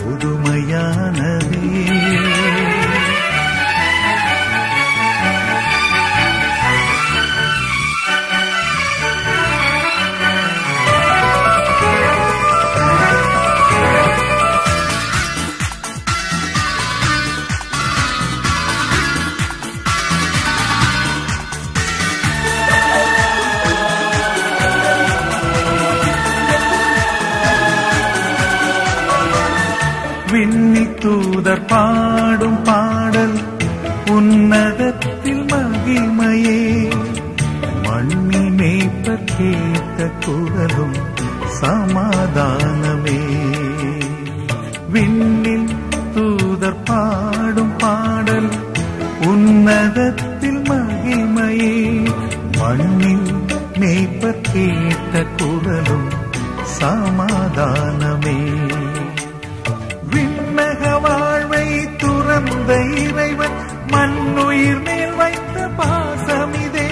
புதுமையானதே. தூதர் பாடும் பாடல் உன்னதத்தில் மகிமையே, மண்ணில் மேய்ப்பர் கேட்ட குரலும் சமாதானமே. விண்ணில் தூதர் பாடும் பாடல் உன்னதத்தில் மகிமையே, மண்ணில் மேய்ப்பர் கேட்ட குரலும் சமாதானமே. வாழ்வை துறந்த இறைவன் மண்ணுயிர் மேல் வைத்த பாசமிதே,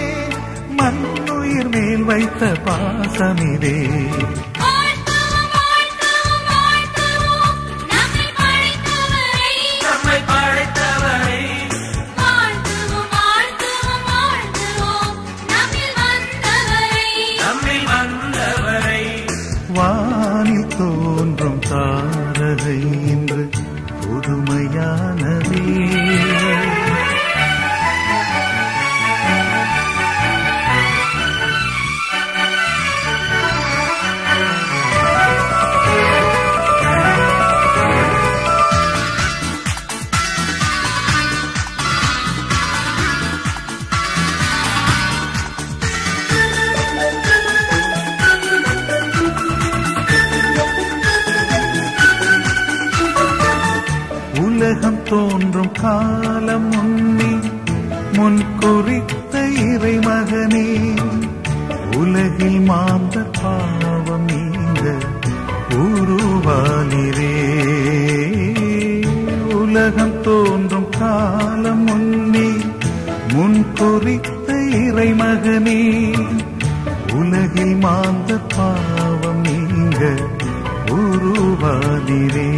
மண்ணுயிர் மேல் வைத்த பாசமிதே. வானில் தோன்றும் தாரகை என்று புதுமையானதே. உலகம் தோன்றும் காலம் முன்னே முன் குறித்த இறை மகனே, உலகில் மாந்த பாவம் நீங்க உருவானிரே. உலகம் தோன்றும் காலம் முன்னே முன் குறித்த இறை மகனே, உலகில் மாந்த பாவம் நீங்க உருவானிரே.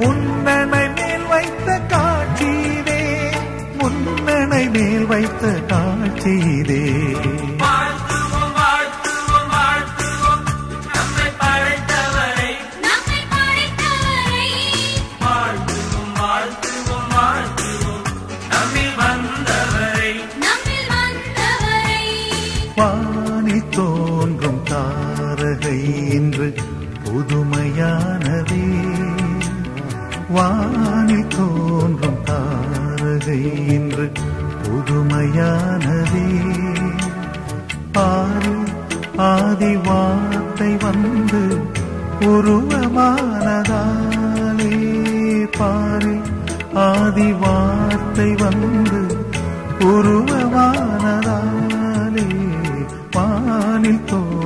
முன்னணை மேல் வைத்த காட்சியிலே, முன்னணை மேல் வைத்த காட்சியிலே. வாழ்த்துவோம் வாழ்த்துவோம் வாழ்த்துவோம் நம்மை படைத்தவரை, நம்மை படைத்தவரை. வாழ்த்துவோம் வாழ்த்துவோம் வாழ்த்துவோம் நம்மில் வந்தவரை, நம்மில் வந்தவரை. வானில் தோன்றும் தாரகை என்று புதுமையானதே. வானில் தோன்றும் தாரகை என்று புதுமையானதே. பாரில் ஆதி வார்த்தை வந்து உருவமானதாலே, பாரில் ஆதி வார்த்தை வந்து உருவமானதாலே, வானில் தோன்றும்